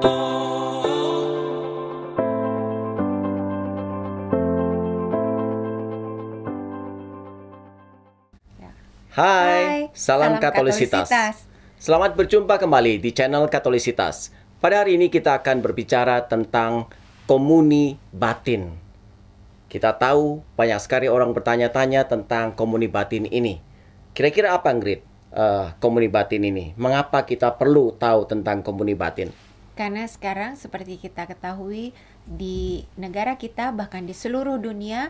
Hai, salam Katolisitas. Selamat berjumpa kembali di channel Katolisitas. Pada hari ini kita akan berbicara tentang komuni batin. Kita tahu banyak sekali orang bertanya-tanya tentang komuni batin ini. Kira-kira apa, Ingrid, komuni batin ini? Mengapa kita perlu tahu tentang komuni batin? Karena sekarang seperti kita ketahui di negara kita, bahkan di seluruh dunia,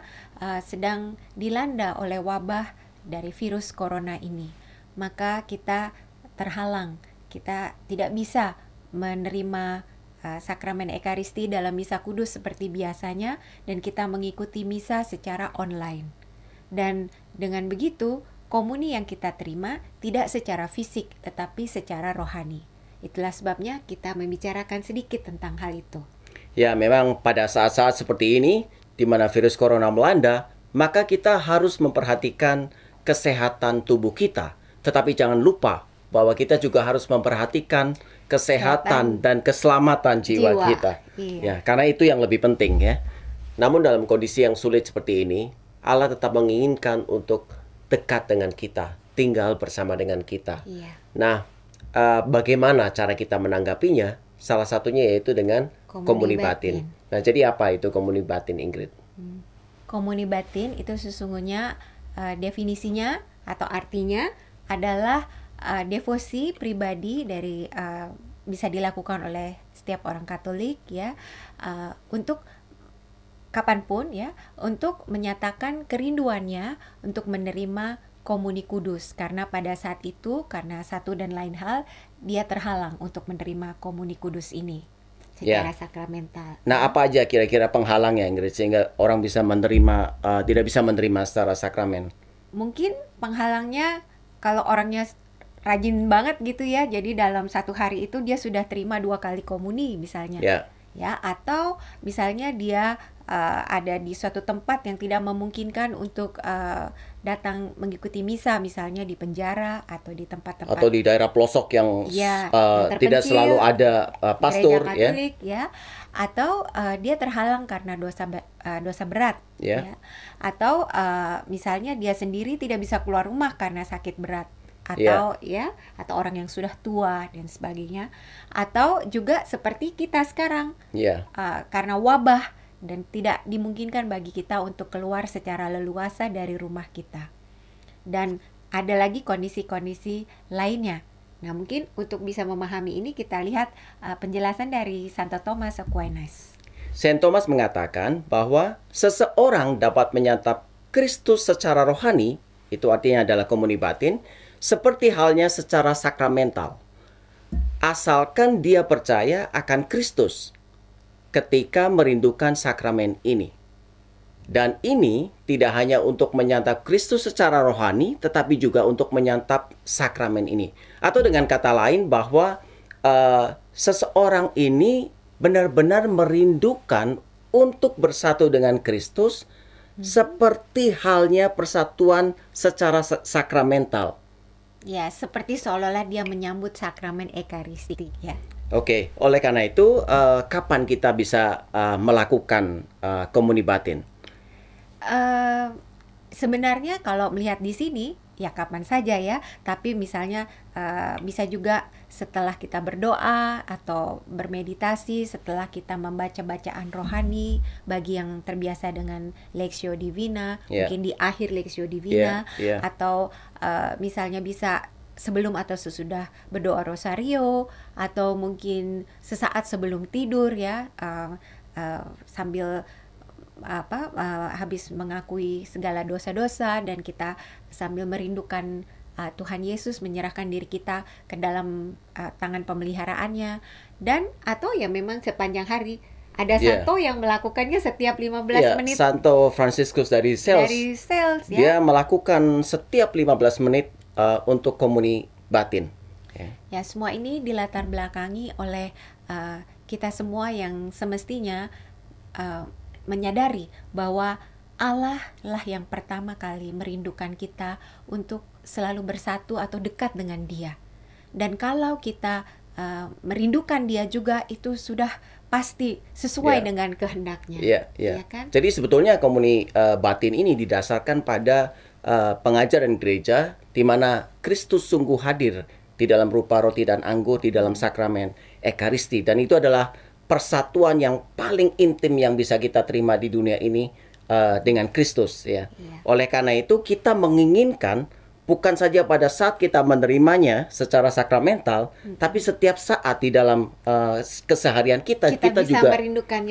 sedang dilanda oleh wabah dari virus corona ini. Maka kita terhalang, kita tidak bisa menerima sakramen Ekaristi dalam misa kudus seperti biasanya, dan kita mengikuti misa secara online. Dan dengan begitu, komuni yang kita terima tidak secara fisik tetapi secara rohani. Itulah sebabnya kita membicarakan sedikit tentang hal itu. Ya, memang pada saat-saat seperti ini di mana virus corona melanda, maka kita harus memperhatikan kesehatan tubuh kita. Tetapi jangan lupa bahwa kita juga harus memperhatikan kesehatan dan keselamatan jiwa kita. Iya. Ya, karena itu yang lebih penting, ya. Namun dalam kondisi yang sulit seperti ini, Allah tetap menginginkan untuk dekat dengan kita, tinggal bersama dengan kita. Iya. Nah, bagaimana cara kita menanggapinya? Salah satunya yaitu dengan komuni batin. Nah, jadi apa itu komuni batin, Ingrid? Komuni batin itu sesungguhnya definisinya atau artinya adalah devosi pribadi dari bisa dilakukan oleh setiap orang Katolik, ya, untuk kapanpun, ya, untuk menyatakan kerinduannya untuk menerima komuni kudus, karena pada saat itu karena satu dan lain hal dia terhalang untuk menerima komuni kudus ini secara sakramental. Nah, apa aja kira-kira penghalangnya, Ingrid, sehingga orang bisa menerima, tidak bisa menerima secara sakramen? Mungkin penghalangnya kalau orangnya rajin banget gitu, ya, jadi dalam satu hari itu dia sudah terima 2 kali komuni misalnya, ya, atau misalnya dia ada di suatu tempat yang tidak memungkinkan untuk datang mengikuti misa, misalnya di penjara atau di tempat-tempat, atau di daerah pelosok yang, yang tidak selalu ada pastor, Katolik, ya, atau dia terhalang karena dosa berat, ya, atau misalnya dia sendiri tidak bisa keluar rumah karena sakit berat, atau atau orang yang sudah tua dan sebagainya, atau juga seperti kita sekarang, karena wabah dan tidak dimungkinkan bagi kita untuk keluar secara leluasa dari rumah kita. Dan ada lagi kondisi-kondisi lainnya. Nah, mungkin untuk bisa memahami ini kita lihat penjelasan dari Santo Thomas Aquinas. Saint Thomas mengatakan bahwa seseorang dapat menyantap Kristus secara rohani, itu artinya adalah komuni batin, seperti halnya secara sakramental, asalkan dia percaya akan Kristus ketika merindukan sakramen ini. Dan ini tidak hanya untuk menyantap Kristus secara rohani, tetapi juga untuk menyantap sakramen ini. Atau dengan kata lain bahwa seseorang ini benar-benar merindukan untuk bersatu dengan Kristus, seperti halnya persatuan secara sakramental. Ya, seperti seolah-olah dia menyambut sakramen Ekaristi, ya. Oke, oleh karena itu, kapan kita bisa melakukan komuni batin? Sebenarnya kalau melihat di sini, ya kapan saja, ya. Tapi misalnya bisa juga setelah kita berdoa atau bermeditasi, setelah kita membaca bacaan rohani, bagi yang terbiasa dengan Lectio Divina, mungkin di akhir Lectio Divina, atau misalnya bisa sebelum atau sesudah berdoa rosario, atau mungkin sesaat sebelum tidur, ya, sambil habis mengakui segala dosa-dosa, dan kita sambil merindukan Tuhan Yesus, menyerahkan diri kita ke dalam tangan pemeliharaannya. Dan atau ya memang sepanjang hari. Ada santo yang melakukannya setiap 15 menit. Santo Fransiskus dari Sales, dia melakukan setiap 15 menit untuk komuni batin. Ya, semua ini dilatar belakangi oleh kita semua yang semestinya menyadari bahwa Allah lah yang pertama kali merindukan kita untuk selalu bersatu atau dekat dengan Dia. Dan kalau kita merindukan dia juga, itu sudah pasti sesuai dengan kehendaknya. Ya kan? Jadi sebetulnya komuni batin ini didasarkan pada pengajaran gereja di mana Kristus sungguh hadir di dalam rupa roti dan anggur di dalam sakramen Ekaristi, dan itu adalah persatuan yang paling intim yang bisa kita terima di dunia ini dengan Kristus, ya. Oleh karena itu kita menginginkan bukan saja pada saat kita menerimanya secara sakramental, tapi setiap saat di dalam keseharian kita juga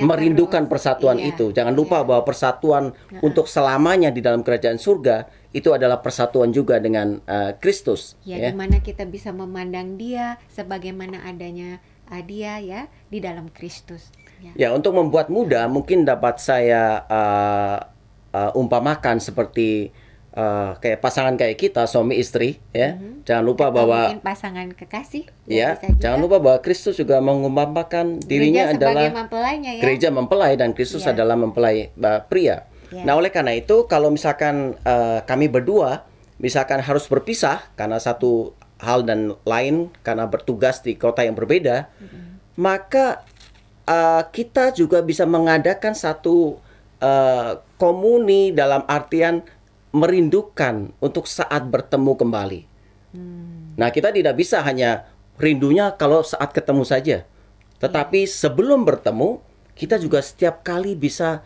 merindukan persatuan itu. Jangan lupa bahwa persatuan untuk selamanya di dalam kerajaan surga itu adalah persatuan juga dengan Kristus. Di mana kita bisa memandang Dia sebagaimana adanya Dia, ya, di dalam Kristus. Ya, untuk membuat mudah mungkin dapat saya umpamakan seperti kayak pasangan kayak kita, suami istri, ya. Jangan lupa bahwa pasangan kekasih, ya. Jangan lupa bahwa Kristus juga mengumpamakan dirinya gereja adalah mempelainya, ya? Gereja mempelai, dan Kristus adalah mempelai pria. Nah, oleh karena itu kalau misalkan kami berdua misalkan harus berpisah karena satu hal dan lain, karena bertugas di kota yang berbeda, maka kita juga bisa mengadakan satu komuni dalam artian merindukan untuk saat bertemu kembali. Nah, kita tidak bisa hanya rindunya kalau saat ketemu saja, tetapi sebelum bertemu kita juga setiap kali bisa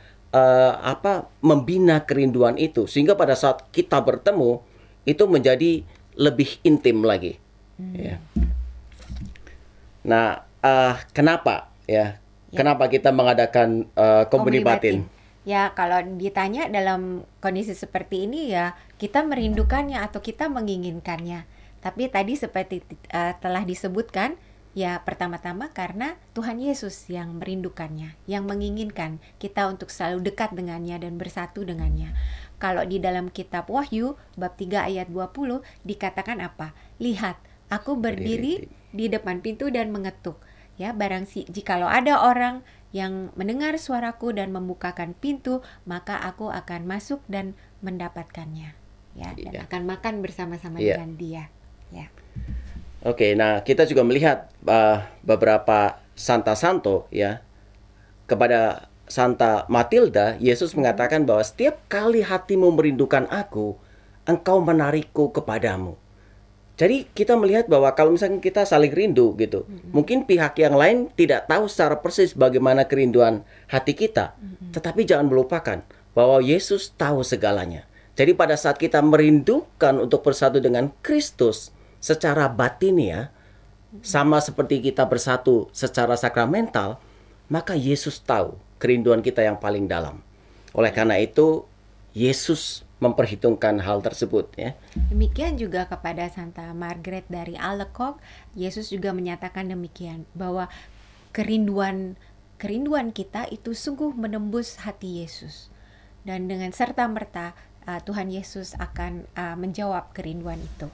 membina kerinduan itu, sehingga pada saat kita bertemu itu menjadi lebih intim lagi. Nah, kenapa ya? Kenapa kita mengadakan komuni batin? Ya, kalau ditanya dalam kondisi seperti ini, ya, kita merindukannya atau kita menginginkannya. Tapi tadi seperti telah disebutkan, ya, pertama-tama karena Tuhan Yesus yang merindukannya, yang menginginkan kita untuk selalu dekat dengannya dan bersatu dengannya. Kalau di dalam kitab Wahyu bab 3 ayat 20 dikatakan apa? Lihat, aku berdiri di depan pintu dan mengetuk. Ya, barang jikalau ada orang yang mendengar suaraku dan membukakan pintu, maka aku akan masuk dan mendapatkannya, ya, dan akan makan bersama-sama dengan dia, ya. Oke, nah kita juga melihat beberapa santo, ya. Kepada Santa Matilda, Yesus mengatakan bahwa setiap kali hatimu merindukan aku, engkau menarikku kepadamu. Jadi kita melihat bahwa kalau misalnya kita saling rindu gitu, mungkin pihak yang lain tidak tahu secara persis bagaimana kerinduan hati kita, tetapi jangan melupakan bahwa Yesus tahu segalanya. Jadi pada saat kita merindukan untuk bersatu dengan Kristus secara batinia, sama seperti kita bersatu secara sakramental, maka Yesus tahu kerinduan kita yang paling dalam. Oleh karena itu Yesus memperhitungkan hal tersebut, ya. Demikian juga kepada Santa Margaret dari Alacoque, Yesus juga menyatakan demikian, bahwa kerinduan kita itu sungguh menembus hati Yesus, dan dengan serta merta Tuhan Yesus akan menjawab kerinduan itu.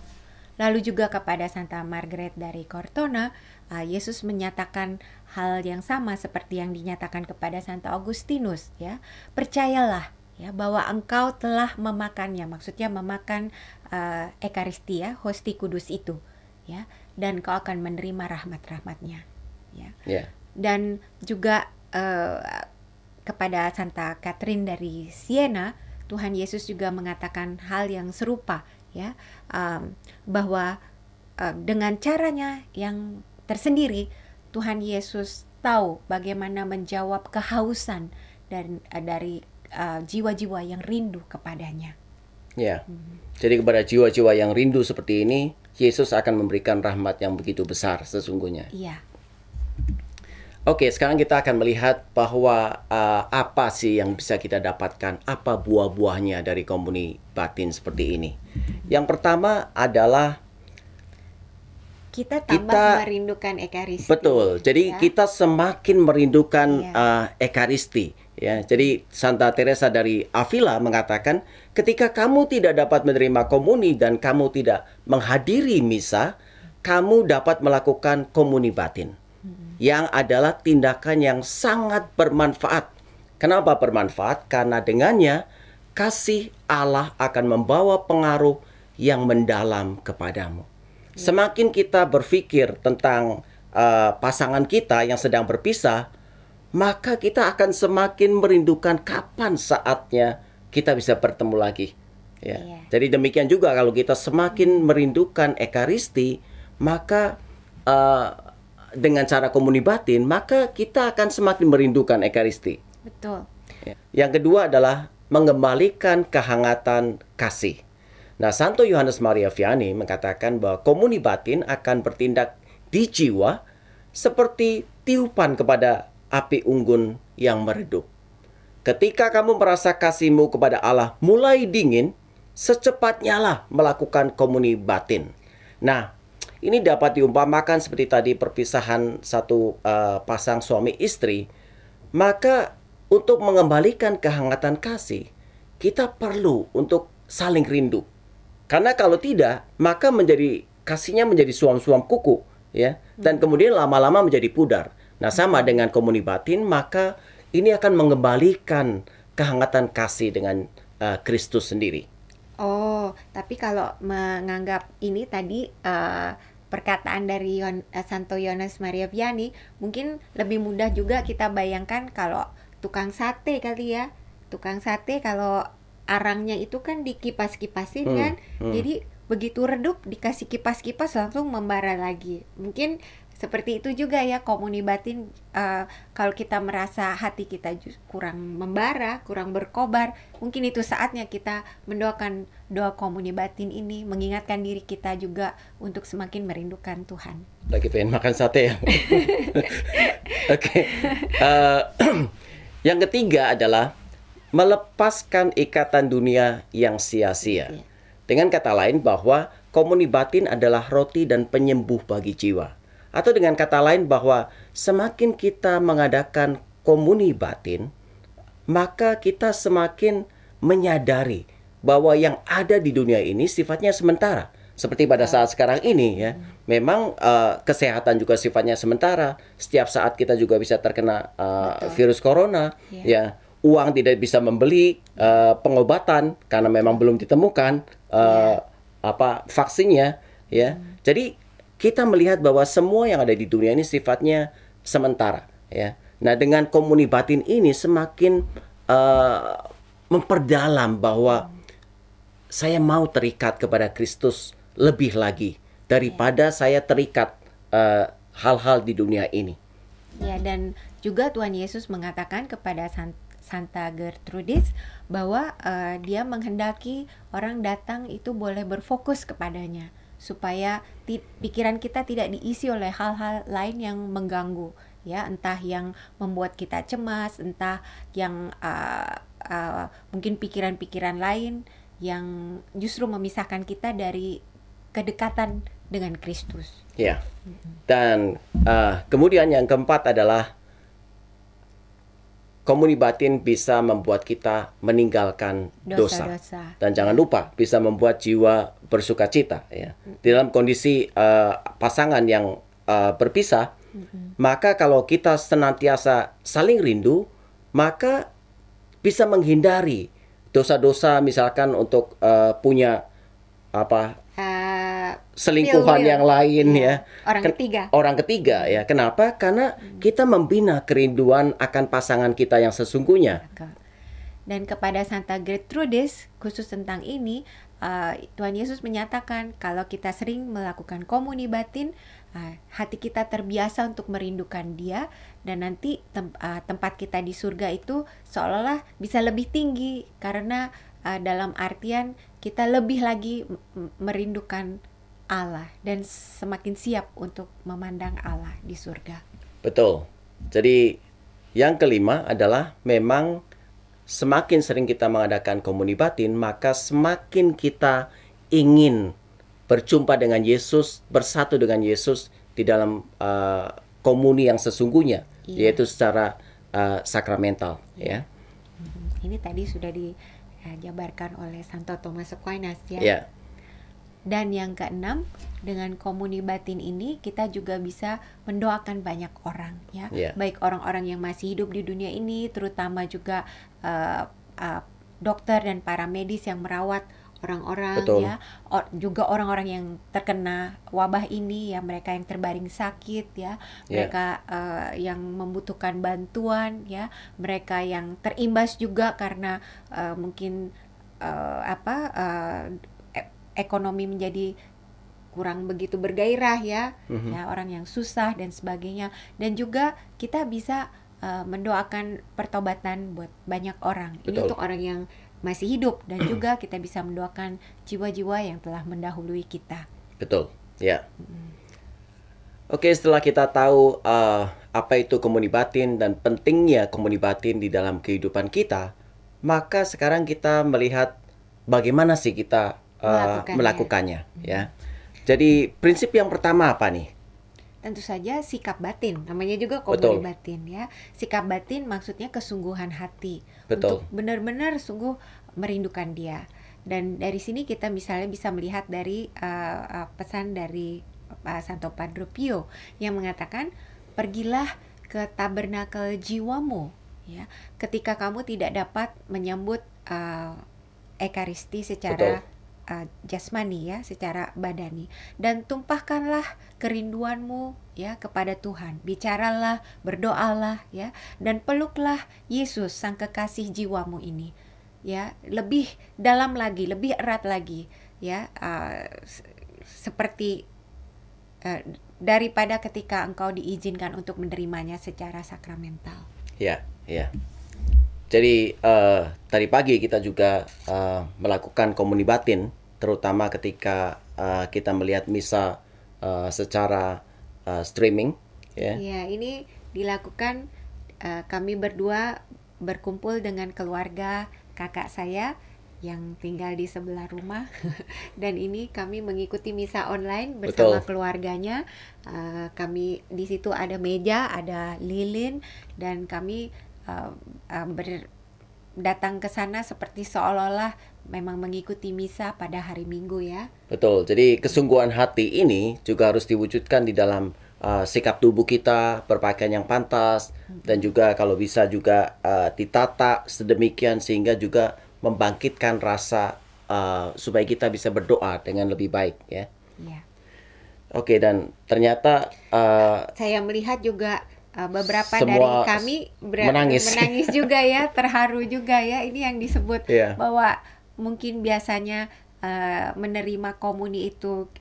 Lalu juga kepada Santa Margaret dari Cortona, Yesus menyatakan hal yang sama seperti yang dinyatakan kepada Santo Augustinus, ya. Percayalah, ya, bahwa engkau telah memakannya, maksudnya memakan Ekaristi, ya, hosti kudus itu, ya, dan kau akan menerima rahmat-rahmatnya, ya. Dan juga kepada Santa Catherine dari Siena, Tuhan Yesus juga mengatakan hal yang serupa, ya, bahwa dengan caranya yang tersendiri Tuhan Yesus tahu bagaimana menjawab kehausan dan dari jiwa-jiwa yang rindu kepadanya. Ya, jadi kepada jiwa-jiwa yang rindu seperti ini, Yesus akan memberikan rahmat yang begitu besar sesungguhnya. Iya. Oke, sekarang kita akan melihat bahwa apa sih yang bisa kita dapatkan, apa buah-buahnya dari komuni batin seperti ini. Yang pertama adalah kita merindukan Ekaristi. Betul, jadi kita semakin merindukan Ekaristi. Ya, jadi Santa Teresa dari Avila mengatakan, ketika kamu tidak dapat menerima komuni dan kamu tidak menghadiri misa, kamu dapat melakukan komuni batin, yang adalah tindakan yang sangat bermanfaat. Kenapa bermanfaat? Karena dengannya kasih Allah akan membawa pengaruh yang mendalam kepadamu. Semakin kita berpikir tentang pasangan kita yang sedang berpisah, maka kita akan semakin merindukan kapan saatnya kita bisa bertemu lagi. Ya. Yeah. Jadi demikian juga kalau kita semakin merindukan Ekaristi, maka dengan cara komuni batin, maka kita akan semakin merindukan Ekaristi. Betul. Ya. Yang kedua adalah mengembalikan kehangatan kasih. Nah, Santo Yohanes Maria Vianney mengatakan bahwa komuni batin akan bertindak di jiwa seperti tiupan kepada api unggun yang meredup. Ketika kamu merasa kasihmu kepada Allah mulai dingin, secepatnyalah melakukan komuni batin. Nah, ini dapat diumpamakan seperti tadi perpisahan satu pasang suami istri. Maka untuk mengembalikan kehangatan kasih, kita perlu untuk saling rindu. Karena kalau tidak, maka menjadi kasihnya menjadi suam-suam kuku, ya. Dan kemudian lama-lama menjadi pudar. Nah, sama dengan komuni batin, maka ini akan mengembalikan kehangatan kasih dengan Kristus sendiri. Oh, tapi kalau menganggap ini tadi perkataan dari Santo Yohanes Maria Vianney, mungkin lebih mudah juga kita bayangkan kalau tukang sate kali ya. Tukang sate kalau arangnya itu kan dikipas-kipasin kan, jadi begitu redup dikasih kipas-kipas langsung membara lagi. Mungkin seperti itu juga ya komuni batin, kalau kita merasa hati kita kurang membara, kurang berkobar, mungkin itu saatnya kita mendoakan doa komuni batin ini, mengingatkan diri kita juga untuk semakin merindukan Tuhan. Lagi pengen makan sate ya. Oke. Yang ketiga adalah melepaskan ikatan dunia yang sia-sia. Dengan kata lain bahwa komuni batin adalah roti dan penyembuh bagi jiwa. Atau dengan kata lain bahwa semakin kita mengadakan komuni batin, maka kita semakin menyadari bahwa yang ada di dunia ini sifatnya sementara. Seperti pada saat sekarang ini ya. Memang kesehatan juga sifatnya sementara. Setiap saat kita juga bisa terkena virus corona ya. Uang tidak bisa membeli pengobatan karena memang belum ditemukan vaksinnya ya. Jadi kita melihat bahwa semua yang ada di dunia ini sifatnya sementara ya. Nah, dengan komuni batin ini semakin memperdalam bahwa saya mau terikat kepada Kristus lebih lagi daripada saya terikat hal-hal di dunia ini. Ya, dan juga Tuhan Yesus mengatakan kepada Santa Gertrudis bahwa dia menghendaki orang datang itu boleh berfokus kepadanya supaya pikiran kita tidak diisi oleh hal-hal lain yang mengganggu ya, entah yang membuat kita cemas, entah yang mungkin pikiran-pikiran lain yang justru memisahkan kita dari kedekatan dengan Kristus. Ya. Dan kemudian yang keempat adalah komuni batin bisa membuat kita meninggalkan dosa. Dan jangan lupa bisa membuat jiwa bersuka cita ya. Di dalam kondisi pasangan yang berpisah, maka kalau kita senantiasa saling rindu, maka bisa menghindari dosa-dosa, misalkan untuk punya apa selingkuhan yang lain ya, orang ketiga ya. Kenapa? Karena kita membina kerinduan akan pasangan kita yang sesungguhnya. Dan kepada Santa Gertrudis khusus tentang ini, Tuhan Yesus menyatakan kalau kita sering melakukan komuni batin, hati kita terbiasa untuk merindukan Dia, dan nanti tempat kita di surga itu seolah-olah bisa lebih tinggi karena dalam artian kita lebih lagi merindukan Allah dan semakin siap untuk memandang Allah di surga. Betul. Jadi yang kelima adalah memang semakin sering kita mengadakan komuni batin, maka semakin kita ingin berjumpa dengan Yesus, bersatu dengan Yesus di dalam komuni yang sesungguhnya, yaitu secara sakramental. Ya. Ini tadi sudah dijabarkan oleh Santo Thomas Aquinas ya. Dan yang keenam, dengan komuni batin ini kita juga bisa mendoakan banyak orang ya, baik orang-orang yang masih hidup di dunia ini, terutama juga dokter dan para medis yang merawat orang-orang ya, juga orang-orang yang terkena wabah ini ya, mereka yang terbaring sakit ya, mereka yang membutuhkan bantuan ya, mereka yang terimbas juga karena mungkin ekonomi menjadi kurang begitu bergairah ya, ya orang yang susah dan sebagainya, dan juga kita bisa mendoakan pertobatan buat banyak orang. Betul. Ini untuk orang yang masih hidup, dan juga kita bisa mendoakan jiwa-jiwa yang telah mendahului kita. Betul, ya. Oke, setelah kita tahu apa itu komuni batin dan pentingnya komuni batin di dalam kehidupan kita, maka sekarang kita melihat bagaimana sih kita melakukannya ya. Jadi prinsip yang pertama apa nih? Tentu saja sikap batin, namanya juga komuni batin ya. Sikap batin maksudnya kesungguhan hati untuk benar-benar sungguh merindukan dia. Dan dari sini kita misalnya bisa melihat dari pesan dari Santo Padre Pio yang mengatakan, pergilah ke tabernakel jiwamu ya, ketika kamu tidak dapat menyambut Ekaristi secara jasmani ya, secara badani, dan tumpahkanlah kerinduanmu ya kepada Tuhan, bicaralah, berdoalah ya, dan peluklah Yesus sang kekasih jiwamu ini ya, lebih dalam lagi, lebih erat lagi ya, seperti daripada ketika engkau diizinkan untuk menerimanya secara sakramental. Ya, ya. Jadi tadi pagi kita juga melakukan komuni batin, terutama ketika kita melihat misa secara streaming. Ya, yeah. Ini dilakukan kami berdua berkumpul dengan keluarga kakak saya yang tinggal di sebelah rumah, dan ini kami mengikuti misa online bersama keluarganya. Kami di situ ada meja, ada lilin, dan kami datang ke sana seperti seolah-olah memang mengikuti misa pada hari Minggu ya. Betul, jadi kesungguhan hati ini juga harus diwujudkan di dalam sikap tubuh kita, berpakaian yang pantas, dan juga kalau bisa juga ditata sedemikian sehingga juga membangkitkan rasa supaya kita bisa berdoa dengan lebih baik ya. Iya. Oke, dan ternyata saya melihat juga beberapa semua dari kami menangis juga ya, terharu juga ya. Ini yang disebut bahwa mungkin biasanya menerima komuni itu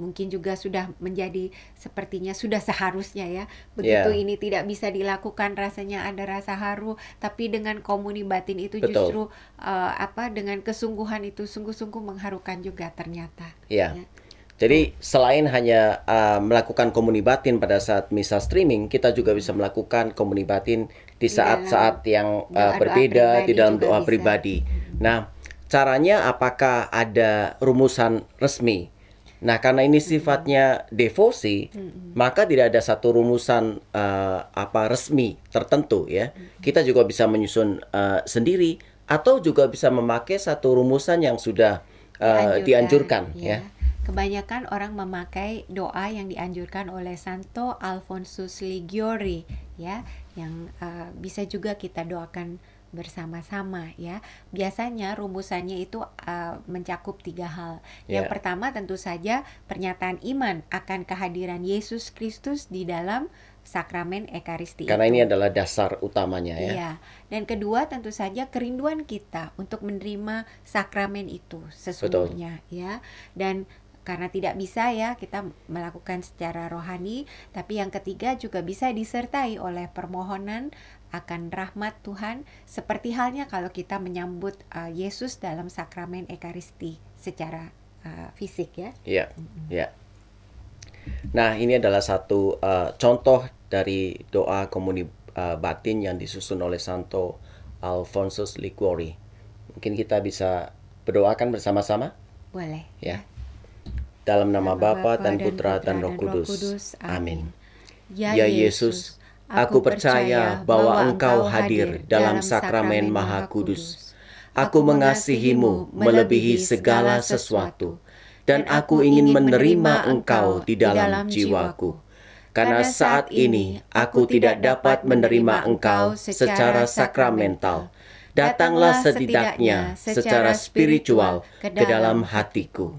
mungkin juga sudah menjadi sepertinya sudah seharusnya ya. Begitu ini tidak bisa dilakukan, rasanya ada rasa haru. Tapi dengan komuni batin itu justru dengan kesungguhan itu sungguh-sungguh mengharukan juga ternyata. Iya. Ya. Jadi selain hanya melakukan komuni batin pada saat misa streaming, kita juga bisa melakukan komuni batin di saat-saat yang berbeda, di dalam doa pribadi. Nah, caranya apakah ada rumusan resmi? Nah, karena ini sifatnya devosi, maka tidak ada satu rumusan resmi tertentu ya. Kita juga bisa menyusun sendiri, atau juga bisa memakai satu rumusan yang sudah dianjurkan ya. Kebanyakan orang memakai doa yang dianjurkan oleh Santo Alfonsus Liguori ya, yang bisa juga kita doakan bersama-sama ya. Biasanya rumusannya itu mencakup 3 hal. Yang pertama tentu saja pernyataan iman akan kehadiran Yesus Kristus di dalam sakramen Ekaristi. Karena ini adalah dasar utamanya ya. Iya. Dan kedua tentu saja kerinduan kita untuk menerima sakramen itu sesungguhnya ya. Dan karena tidak bisa ya kita melakukan secara rohani, tapi yang ketiga juga bisa disertai oleh permohonan akan rahmat Tuhan, seperti halnya kalau kita menyambut Yesus dalam sakramen Ekaristi secara fisik ya. Iya. Iya. Nah, ini adalah satu contoh dari doa komuni batin yang disusun oleh Santo Alfonsus Liguori. Mungkin kita bisa berdoakan bersama-sama? Boleh. Ya. Dalam nama Bapa dan Putra dan Roh Kudus. Amin. Ya Yesus, aku percaya bahwa Engkau hadir dalam sakramen Maha Kudus. Aku mengasihimu melebihi segala sesuatu, dan aku ingin menerima Engkau di dalam jiwaku. Karena saat ini aku tidak dapat menerima Engkau secara sakramental, datanglah setidaknya secara spiritual ke dalam hatiku.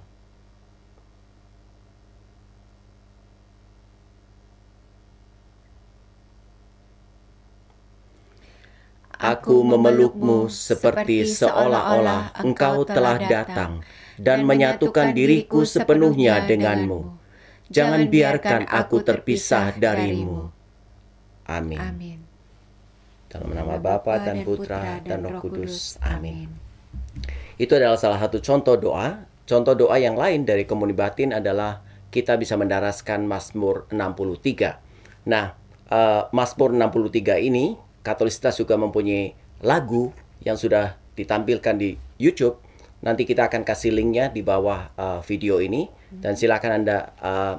Aku memelukmu seperti seolah-olah engkau telah datang dan menyatukan diriku sepenuhnya denganmu. Jangan biarkan aku terpisah darimu. Amin. Dalam nama Bapa dan Putra dan Roh Kudus. Amin. Itu adalah salah satu contoh doa. Contoh doa yang lain dari Komuni Batin adalah kita bisa mendaraskan Mazmur 63. Nah, Mazmur 63 ini Katolisitas juga mempunyai lagu yang sudah ditampilkan di YouTube. Nanti kita akan kasih linknya di bawah video ini. Dan silakan Anda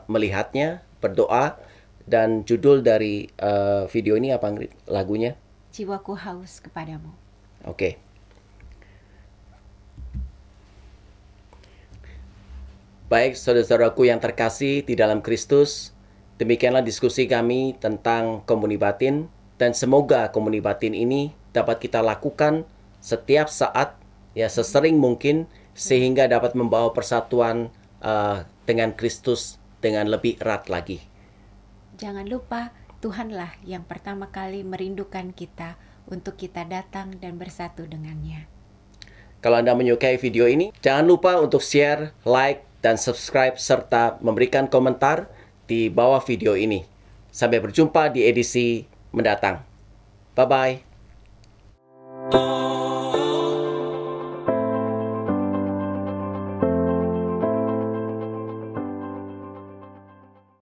melihatnya, berdoa. Dan judul dari video ini apa lagunya? Jiwaku haus kepadamu. Oke. Baik, saudara-saudaraku yang terkasih di dalam Kristus. Demikianlah diskusi kami tentang Komuni Batin. Dan semoga Komuni Batin ini dapat kita lakukan setiap saat, ya, sesering mungkin, sehingga dapat membawa persatuan dengan Kristus dengan lebih erat lagi. Jangan lupa, Tuhanlah yang pertama kali merindukan kita untuk kita datang dan bersatu dengannya. Kalau Anda menyukai video ini, jangan lupa untuk share, like, dan subscribe, serta memberikan komentar di bawah video ini. Sampai berjumpa di edisi mendatang. Bye-bye.